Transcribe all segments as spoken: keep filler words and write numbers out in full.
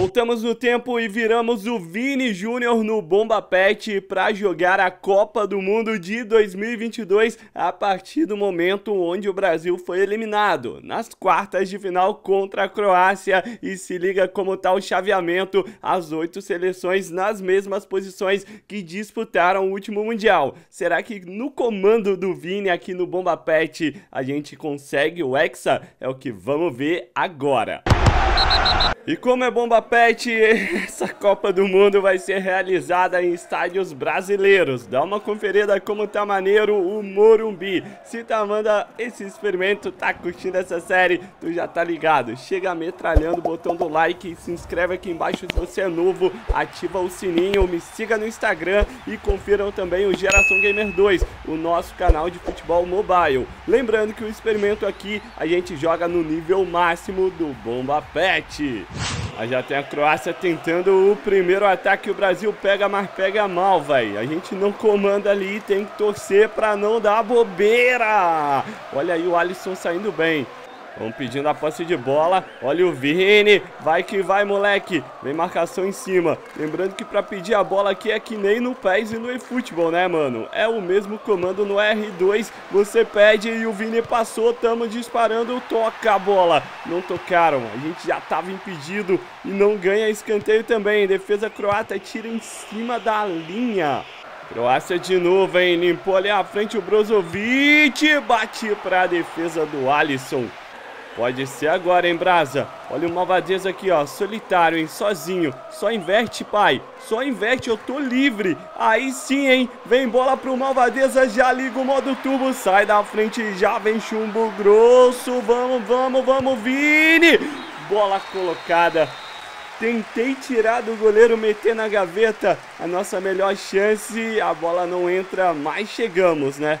Voltamos no tempo e viramos o Vini Júnior no Bomba Pet para jogar a Copa do Mundo de dois mil e vinte e dois a partir do momento onde o Brasil foi eliminado nas quartas de final contra a Croácia. E se liga como está o chaveamento, as oito seleções nas mesmas posições que disputaram o último Mundial. Será que no comando do Vini aqui no Bomba Pet a gente consegue o Hexa? É o que vamos ver agora. E como é Bomba Pet, essa Copa do Mundo vai ser realizada em estádios brasileiros. Dá uma conferida como tá maneiro o Morumbi. Se tá amando esse experimento, tá curtindo essa série, tu já tá ligado. Chega metralhando o botão do like, se inscreve aqui embaixo se você é novo, ativa o sininho, me siga no Instagram e confiram também o Geração Gamer dois, o nosso canal de futebol mobile. Lembrando que o experimento aqui a gente joga no nível máximo do Bomba Pet. Aí já tem a Croácia tentando o primeiro ataque, o Brasil pega, mas pega mal, velho. A gente não comanda ali, tem que torcer pra não dar bobeira. Olha aí o Alisson saindo bem. Vamos pedindo a posse de bola. Olha o Vini. Vai que vai, moleque. Vem marcação em cima. Lembrando que pra pedir a bola aqui é que nem no P E S e no eFootball, né, mano? É o mesmo comando no R dois. Você pede e o Vini passou. Tamo disparando. Toca a bola. Não tocaram. A gente já tava impedido e não ganha escanteio também. Defesa croata tira em cima da linha. Croácia de novo, hein? Limpou ali à frente o Brozovic. Bate pra defesa do Alisson. Pode ser agora, hein, Brasa? Olha o malvadez aqui, ó, solitário, hein, sozinho. Só inverte, pai, só inverte, eu tô livre. Aí sim, hein, vem bola pro malvadeza, já liga o modo turbo, sai da frente, já vem chumbo grosso. Vamos, vamos, vamos, Vini! Bola colocada. Tentei tirar do goleiro, meter na gaveta. A nossa melhor chance, a bola não entra, mas chegamos, né?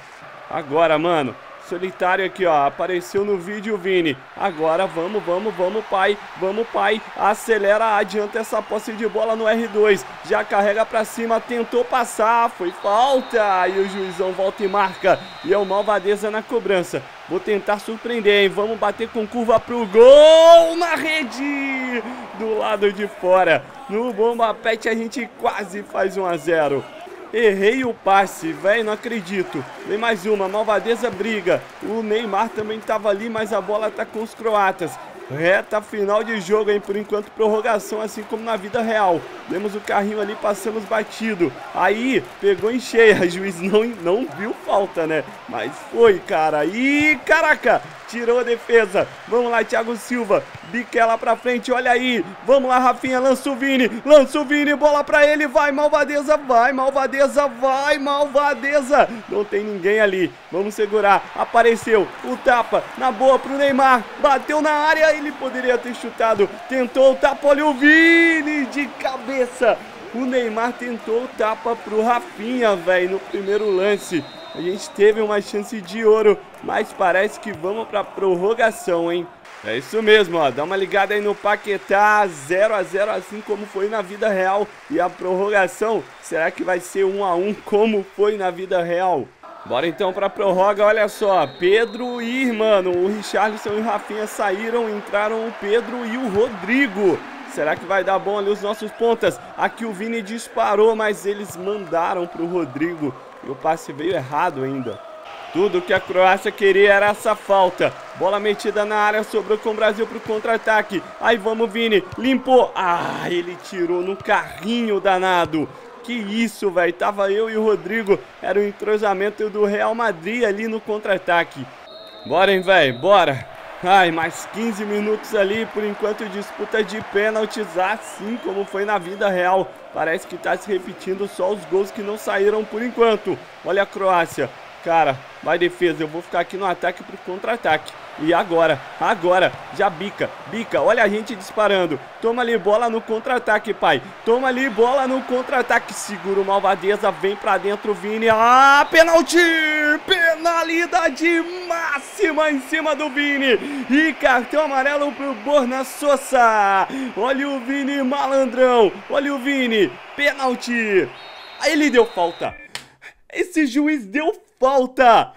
Agora, mano. Solitário aqui, ó, apareceu no vídeo o Vini. Agora vamos, vamos, vamos, pai. Vamos, pai, acelera, adianta essa posse de bola no R dois. Já carrega pra cima, tentou passar. Foi falta, e o juizão volta e marca, e é o malvadeza na cobrança. Vou tentar surpreender, hein, vamos bater com curva pro gol. Na rede, do lado de fora. No Bomba Pet a gente quase faz um a zero. Errei o passe, velho, não acredito. Vem mais uma, malvadeza briga. O Neymar também tava ali, mas a bola tá com os croatas. Reta final de jogo, hein, por enquanto prorrogação, assim como na vida real. Demos o carrinho ali, passamos batido. Aí, pegou em cheia, o juiz não, não viu falta, né? Mas foi, cara, e caraca, tirou a defesa. Vamos lá, Thiago Silva, bica ela pra frente, olha aí. Vamos lá, Rafinha, lança o Vini, lança o Vini, bola pra ele, vai, malvadeza, vai, malvadeza, vai, malvadeza. Não tem ninguém ali, vamos segurar, apareceu, o tapa, na boa pro Neymar, bateu na área. Ele poderia ter chutado, tentou o tapa, olha o Vini de cabeça. O Neymar tentou o tapa pro Rafinha, velho, no primeiro lance. A gente teve uma chance de ouro, mas parece que vamos pra prorrogação, hein? É isso mesmo, ó, dá uma ligada aí no Paquetá, zero a zero assim como foi na vida real. E a prorrogação, será que vai ser um a um como foi na vida real? Bora então pra prorroga, olha só, Pedro e, mano, o Richarlison e o Rafinha saíram, entraram o Pedro e o Rodrigo. Será que vai dar bom ali os nossos pontas? Aqui o Vini disparou, mas eles mandaram pro Rodrigo e o passe veio errado ainda. Tudo que a Croácia queria era essa falta. Bola metida na área, sobrou com o Brasil pro contra-ataque. Aí vamos, Vini, limpou. Ah, ele tirou no carrinho danado. Que isso, velho, tava eu e o Rodrigo, era o entrosamento do Real Madrid ali no contra-ataque. Bora, hein, velho, bora. Ai, mais quinze minutos ali, por enquanto disputa de pênaltis, assim como foi na vida real. Parece que tá se repetindo só os gols que não saíram por enquanto. Olha a Croácia. Cara, vai defesa, eu vou ficar aqui no ataque pro contra-ataque. E agora, agora, já bica, bica, olha a gente disparando. Toma ali bola no contra-ataque, pai. Toma ali bola no contra-ataque. Segura o malvadeza, vem pra dentro, Vini. Ah, penalti! Penalidade máxima em cima do Vini. E cartão amarelo pro Borna Sossa. Olha o Vini, malandrão. Olha o Vini, penalti. Aí ele deu falta. Esse juiz deu falta.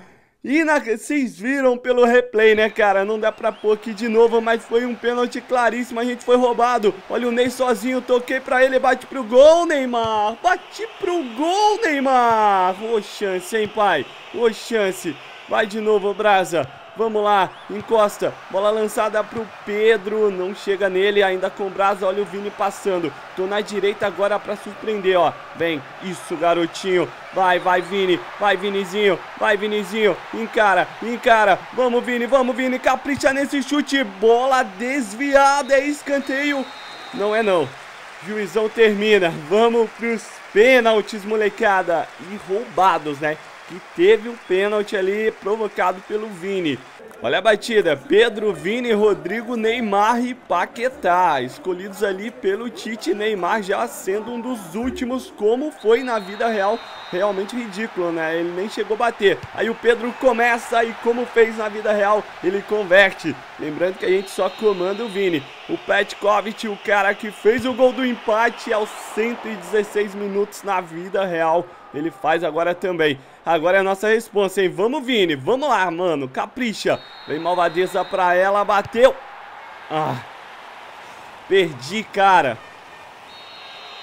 E na... vocês viram pelo replay, né, cara? Não dá pra pôr aqui de novo, mas foi um pênalti claríssimo, a gente foi roubado. Olha o Ney sozinho, toquei pra ele, bate pro gol, Neymar. Bate pro gol, Neymar. Ô, chance, hein, pai? Ô, chance. Vai de novo, Brasa. Vamos lá, encosta, bola lançada pro Pedro, não chega nele, ainda com o Brasa, olha o Vini passando, tô na direita agora pra surpreender, ó, vem, isso garotinho, vai, vai Vini, vai Vinizinho, vai Vinizinho, encara, encara, vamos Vini, vamos Vini, capricha nesse chute, bola desviada, é escanteio, não é não, juizão termina, vamos pros pênaltis molecada, e roubados né, e teve um pênalti ali provocado pelo Vini. Olha a batida, Pedro, Vini, Rodrigo, Neymar e Paquetá, escolhidos ali pelo Tite. Neymar já sendo um dos últimos, como foi na vida real, realmente ridículo, né? Ele nem chegou a bater. Aí o Pedro começa e como fez na vida real, ele converte. Lembrando que a gente só comanda o Vini. O Petkovic, o cara que fez o gol do empate aos cento e dezesseis minutos na vida real. Ele faz agora também. Agora é a nossa responsa, hein? Vamos, Vini. Vamos lá, mano. Capricha. Vem malvadeza pra ela. Bateu. Ah. Perdi, cara.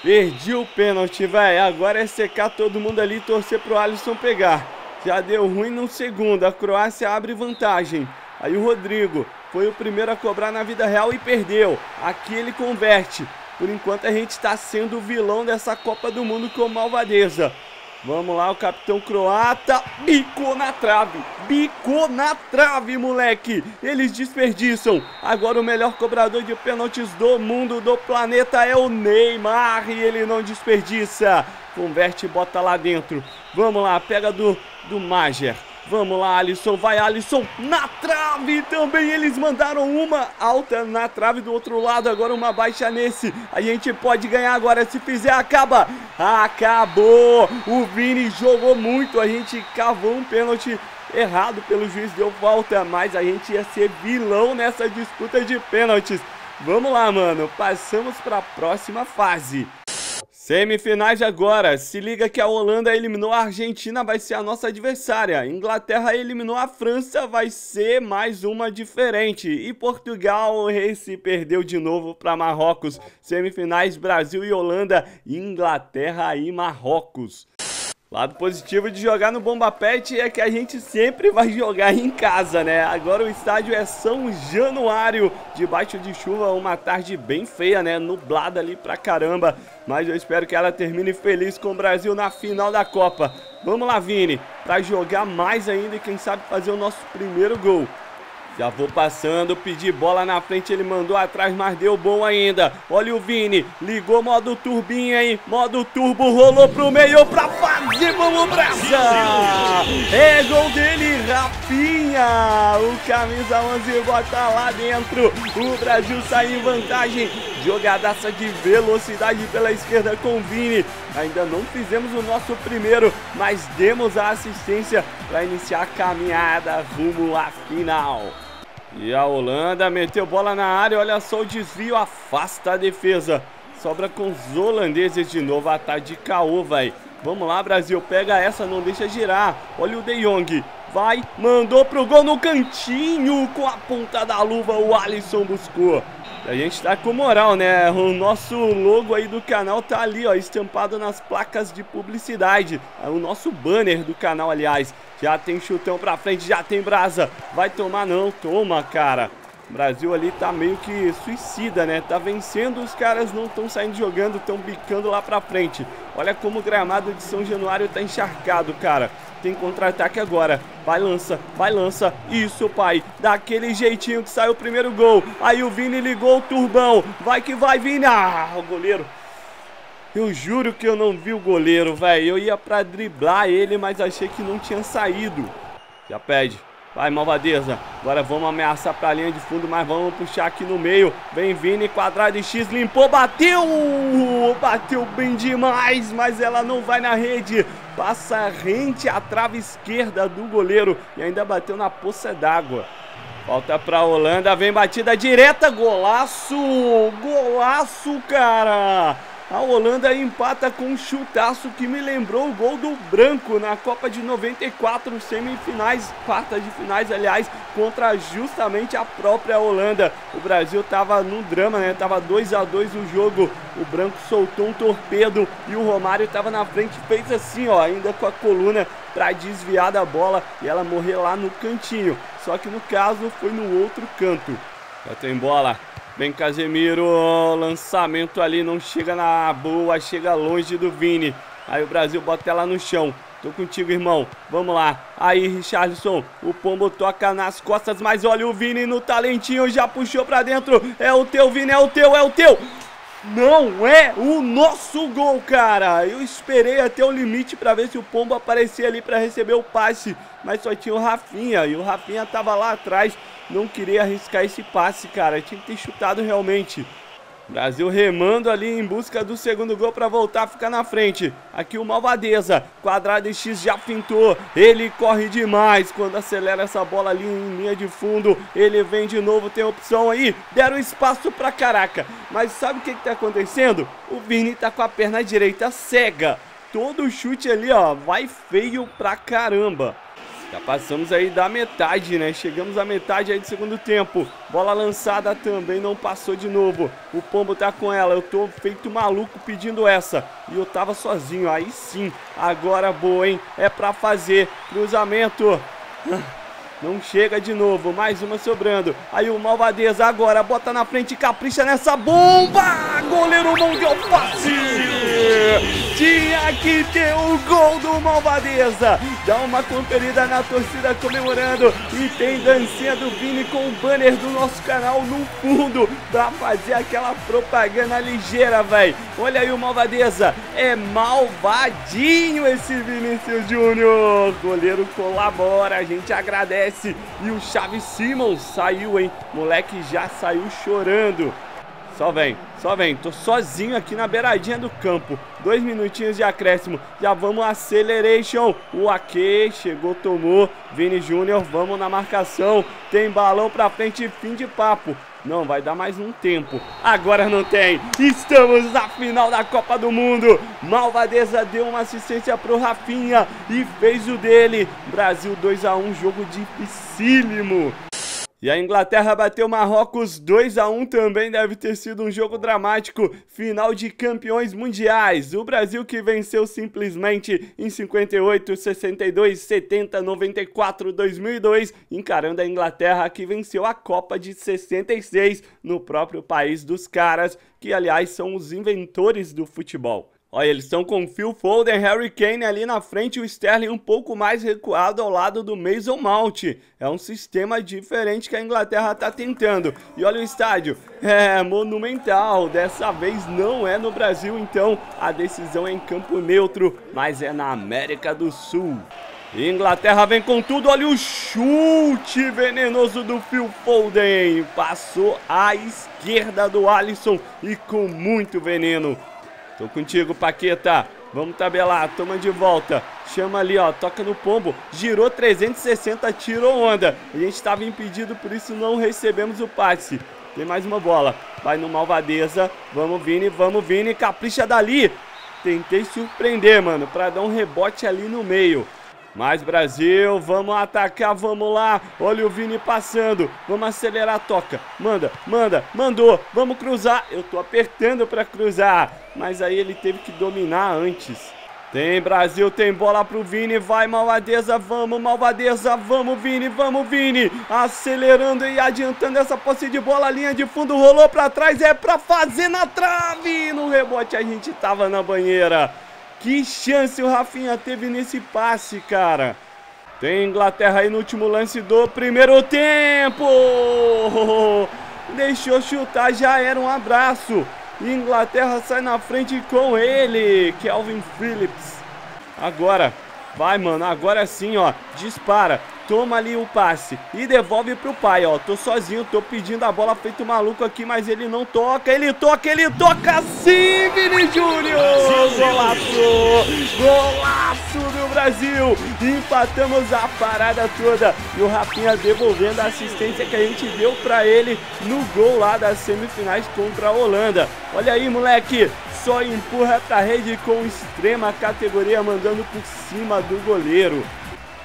Perdi o pênalti, velho. Agora é secar todo mundo ali e torcer pro Alisson pegar. Já deu ruim no segundo. A Croácia abre vantagem. Aí o Rodrigo foi o primeiro a cobrar na vida real e perdeu. Aqui ele converte. Por enquanto a gente tá sendo o vilão dessa Copa do Mundo com malvadeza. Vamos lá, o capitão croata, bicou na trave, bicou na trave, moleque, eles desperdiçam. Agora o melhor cobrador de pênaltis do mundo, do planeta é o Neymar e ele não desperdiça. Converte e bota lá dentro, vamos lá, pega do, do Majer. Vamos lá, Alisson, vai Alisson, na trave também, eles mandaram uma alta na trave do outro lado, agora uma baixa nesse, a gente pode ganhar agora, se fizer acaba, acabou, o Vini jogou muito, a gente cavou um pênalti errado pelo juiz, deu falta, mas a gente ia ser vilão nessa disputa de pênaltis, vamos lá mano, passamos para a próxima fase. Semifinais agora, se liga que a Holanda eliminou a Argentina, vai ser a nossa adversária. Inglaterra eliminou a França, vai ser mais uma diferente. E Portugal se perdeu de novo para Marrocos. Semifinais Brasil e Holanda, Inglaterra e Marrocos. Lado positivo de jogar no Bomba Patch é que a gente sempre vai jogar em casa, né? Agora o estádio é São Januário, debaixo de chuva, uma tarde bem feia, né? Nublada ali pra caramba, mas eu espero que ela termine feliz com o Brasil na final da Copa. Vamos lá, Vini, pra jogar mais ainda e quem sabe fazer o nosso primeiro gol. Já vou passando, pedi bola na frente, ele mandou atrás, mas deu bom ainda. Olha o Vini, ligou modo turbinha, hein? Modo turbo, rolou pro meio, pra fazer, vamos Brasa! É gol dele, Rafinha! O camisa onze bota lá dentro, o Brasil sai em vantagem. Jogadaça de velocidade pela esquerda com o Vini. Ainda não fizemos o nosso primeiro, mas demos a assistência para iniciar a caminhada rumo à final. E a Holanda meteu bola na área, olha só o desvio, afasta a defesa. Sobra com os holandeses de novo, ataque de caô, velho. Vamos lá, Brasil, pega essa, não deixa girar. Olha o De Jong, vai, mandou pro gol no cantinho, com a ponta da luva, o Alisson buscou. A gente tá com moral, né? O nosso logo aí do canal tá ali, ó, estampado nas placas de publicidade. O nosso banner do canal, aliás. Já tem chutão pra frente, já tem Brasa. Vai tomar não, toma, cara. O Brasil ali tá meio que suicida, né? Tá vencendo, os caras não estão saindo jogando, estão bicando lá pra frente. Olha como o gramado de São Januário tá encharcado, cara. Tem contra-ataque agora, vai lança, vai lança, isso pai, daquele jeitinho que saiu o primeiro gol, aí o Vini ligou o turbão, vai que vai Vini, ah, o goleiro, eu juro que eu não vi o goleiro, velho, eu ia pra driblar ele, mas achei que não tinha saído, já pede. Vai, malvadeza. Agora vamos ameaçar pra linha de fundo, mas vamos puxar aqui no meio. Vem Vini, quadrado e X, limpou, bateu! Bateu bem demais, mas ela não vai na rede. Passa rente à trave esquerda do goleiro e ainda bateu na poça d'água. Falta pra Holanda, vem batida direta, golaço! Golaço, cara! A Holanda empata com um chutaço que me lembrou o gol do Branco na Copa de noventa e quatro, semifinais, quartas de finais, aliás, contra justamente a própria Holanda. O Brasil tava no drama, né? Tava dois a dois o jogo, o Branco soltou um torpedo e o Romário tava na frente, fez assim, ó, ainda com a coluna para desviar da bola e ela morrer lá no cantinho. Só que no caso foi no outro canto. Já tem bola. Vem Casemiro, lançamento ali, não chega na boa, chega longe do Vini. Aí o Brasil bota ela no chão. Tô contigo, irmão. Vamos lá. Aí, Richarlison. O Pombo toca nas costas, mas olha o Vini no talentinho, já puxou pra dentro. É o teu, Vini, é o teu, é o teu. Não é o nosso gol, cara. Eu esperei até o limite pra ver se o Pombo aparecia ali pra receber o passe, mas só tinha o Rafinha, e o Rafinha tava lá atrás. Não queria arriscar esse passe, cara. Tinha que ter chutado realmente. Brasil remando ali em busca do segundo gol para voltar a ficar na frente. Aqui o Malvadeza. Quadrado e X já pintou. Ele corre demais quando acelera essa bola ali em linha de fundo. Ele vem de novo, tem opção aí. Deram espaço para caraca. Mas sabe o que que tá acontecendo? O Vini tá com a perna direita cega. Todo chute ali, ó, vai feio pra caramba. Já passamos aí da metade, né? Chegamos à metade aí do segundo tempo. Bola lançada também, não passou de novo. O Pombo tá com ela. Eu tô feito maluco pedindo essa. E eu tava sozinho. Aí sim. Agora boa, hein? É pra fazer. Cruzamento. Não chega de novo. Mais uma sobrando. Aí o Malvadeza agora bota na frente. Capricha nessa bomba. Goleiro mão de alface. Tinha que ter o gol do Malvadeza. Dá uma conferida na torcida comemorando. E tem dancinha do Vini com o banner do nosso canal no fundo, pra fazer aquela propaganda ligeira, velho. Olha aí o Malvadeza. É malvadinho esse Vinícius Júnior. Goleiro colabora, a gente agradece. E o Xavi Simons saiu, hein? Moleque já saiu chorando. Só vem, só vem, tô sozinho aqui na beiradinha do campo. Dois minutinhos de acréscimo, já vamos acceleration. O Ake chegou, tomou. Vini Júnior, vamos na marcação. Tem balão pra frente, fim de papo. Não, vai dar mais um tempo. Agora não tem. Estamos na final da Copa do Mundo. Malvadeza deu uma assistência pro Rafinha e fez o dele. Brasil dois a um, jogo dificílimo. E a Inglaterra bateu Marrocos dois a um, também deve ter sido um jogo dramático, final de campeões mundiais. O Brasil que venceu simplesmente em cinquenta e oito, sessenta e dois, setenta, noventa e quatro, dois mil e dois, encarando a Inglaterra que venceu a Copa de sessenta e seis no próprio país dos caras, que aliás são os inventores do futebol. Olha, eles estão com Phil Foden, Harry Kane ali na frente, o Sterling um pouco mais recuado ao lado do Mason Mount. É um sistema diferente que a Inglaterra está tentando. E olha o estádio, é monumental, dessa vez não é no Brasil, então a decisão é em campo neutro, mas é na América do Sul. Inglaterra vem com tudo, olha o chute venenoso do Phil Foden, passou à esquerda do Alisson e com muito veneno. Tô contigo, Paquetá. Vamos tabelar, toma de volta. Chama ali, ó, toca no Pombo. Girou trezentos e sessenta, tirou onda. A gente estava impedido, por isso não recebemos o passe. Tem mais uma bola. Vai no Malvadeza. Vamos, Vini, vamos, Vini. Capricha dali. Tentei surpreender, mano, pra dar um rebote ali no meio. Mais Brasil, vamos atacar, vamos lá. Olha o Vini passando. Vamos acelerar, toca. Manda, manda, mandou. Vamos cruzar. Eu tô apertando pra cruzar, mas aí ele teve que dominar antes. Tem Brasil, tem bola pro Vini, vai Malvadeza, vamos Malvadeza, vamos Vini, vamos Vini. Acelerando e adiantando essa posse de bola, linha de fundo, rolou pra trás, é pra fazer na trave. No rebote a gente tava na banheira. Que chance o Rafinha teve nesse passe, cara. Tem Inglaterra aí no último lance do primeiro tempo. Deixou chutar, já era um abraço. Inglaterra sai na frente com ele, Kelvin Phillips. Agora, vai mano, agora sim ó, dispara. Toma ali o passe e devolve pro pai, ó. Tô sozinho, tô pedindo a bola feito maluco aqui, mas ele não toca. Ele toca, ele toca sim, Vini Júnior! Golaço! Golaço do Brasil! Empatamos a parada toda. E o Rafinha devolvendo a assistência que a gente deu pra ele no gol lá das semifinais contra a Holanda. Olha aí, moleque! só empurra para a rede com extrema categoria, mandando por cima do goleiro.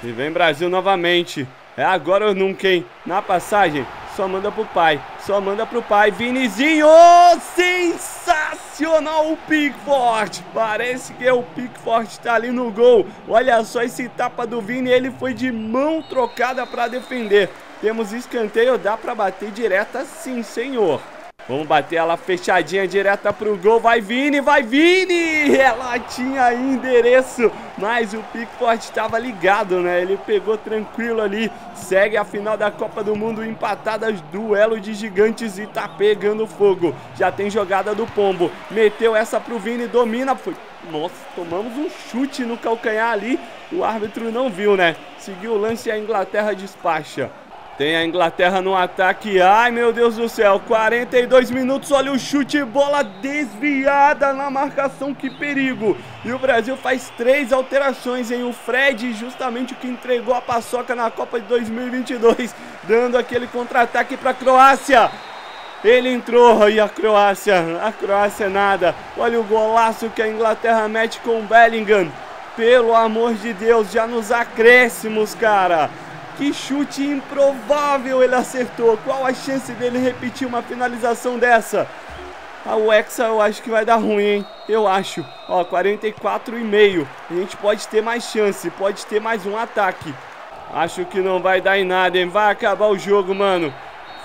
E vem Brasil novamente. É agora ou nunca, hein? Na passagem, só manda pro pai. Só manda pro pai. Vinizinho! Sensacional o Pickford! Parece que o Pickford tá ali no gol. Olha só esse tapa do Vini. Ele foi de mão trocada para defender. Temos escanteio. Dá para bater direta sim, senhor. Vamos bater ela fechadinha, direta pro gol. Vai Vini, vai Vini! Ela tinha endereço, mas o Pickford estava ligado, né? Ele pegou tranquilo ali. Segue a final da Copa do Mundo empatadas, duelo de gigantes e tá pegando fogo. Já tem jogada do Pombo. Meteu essa pro Vini, domina. Foi... Nossa, tomamos um chute no calcanhar ali. O árbitro não viu, né? Seguiu o lance e a Inglaterra despacha. Tem a Inglaterra no ataque, ai meu Deus do céu, quarenta e dois minutos, olha o chute, bola desviada na marcação, que perigo. E o Brasil faz três alterações, hein, o Fred, justamente o que entregou a paçoca na Copa de dois mil e vinte e dois, dando aquele contra-ataque para a Croácia. Ele entrou e a Croácia, a Croácia nada, olha o golaço que a Inglaterra mete com o Bellingham. Pelo amor de Deus, já nos acréscimos, cara. Que chute improvável ele acertou. Qual a chance dele repetir uma finalização dessa? A Hexa eu acho que vai dar ruim, hein? Eu acho. Ó, quarenta e quatro e meio. A gente pode ter mais chance. Pode ter mais um ataque. Acho que não vai dar em nada, hein? Vai acabar o jogo, mano.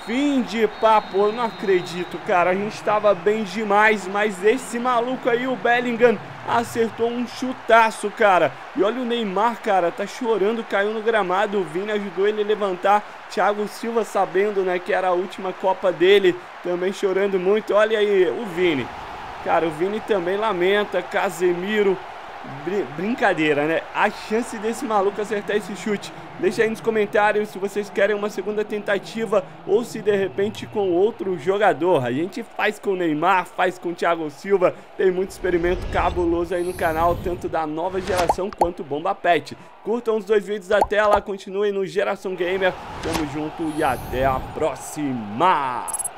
Fim de papo. Eu não acredito, cara. A gente tava bem demais. Mas esse maluco aí, o Bellingham, acertou um chutaço, cara. E olha o Neymar, cara, tá chorando, caiu no gramado, o Vini ajudou ele a levantar. Thiago Silva, sabendo, né, que era a última Copa dele, também chorando muito. Olha aí o Vini. Cara, o Vini também lamenta. Casemiro, Br brincadeira, né? A chance desse maluco acertar esse chute. Deixa aí nos comentários se vocês querem uma segunda tentativa ou se de repente com outro jogador. A gente faz com o Neymar, faz com o Thiago Silva. Tem muito experimento cabuloso aí no canal, tanto da nova geração quanto Bomba Pet. Curtam os dois vídeos da tela, continuem no Geração Gamer. Tamo junto e até a próxima!